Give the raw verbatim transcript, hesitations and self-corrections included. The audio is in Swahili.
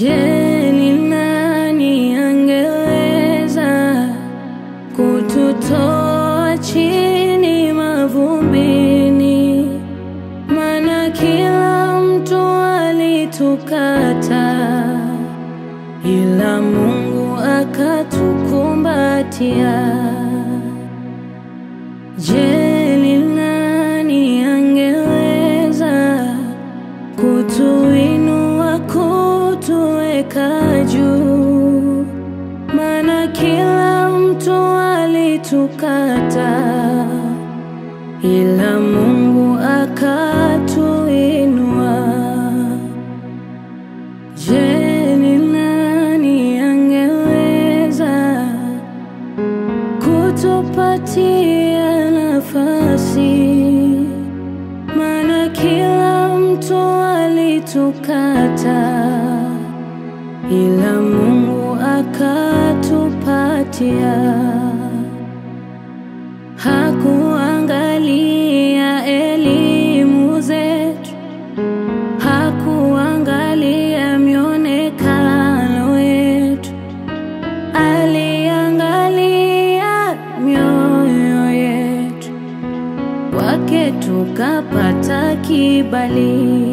Jenilani angeweza kututoa chini mavumbini, mana kila mtu alitukata, ila Mungu akatukumbatia. Jenilani angeweza kutuinua, kutuweka juu, mana kila mtu alitukata, ila Mungu akatuinua. Je, ni nani angeweza kutupatia nafasi, mana kila mtu alitukata, ila Mungu akatupatia. Hakuangalia elimu zetu, hakuangalia mionekano yetu, aliangalia mioyo yetu, kwake tukapata kibali.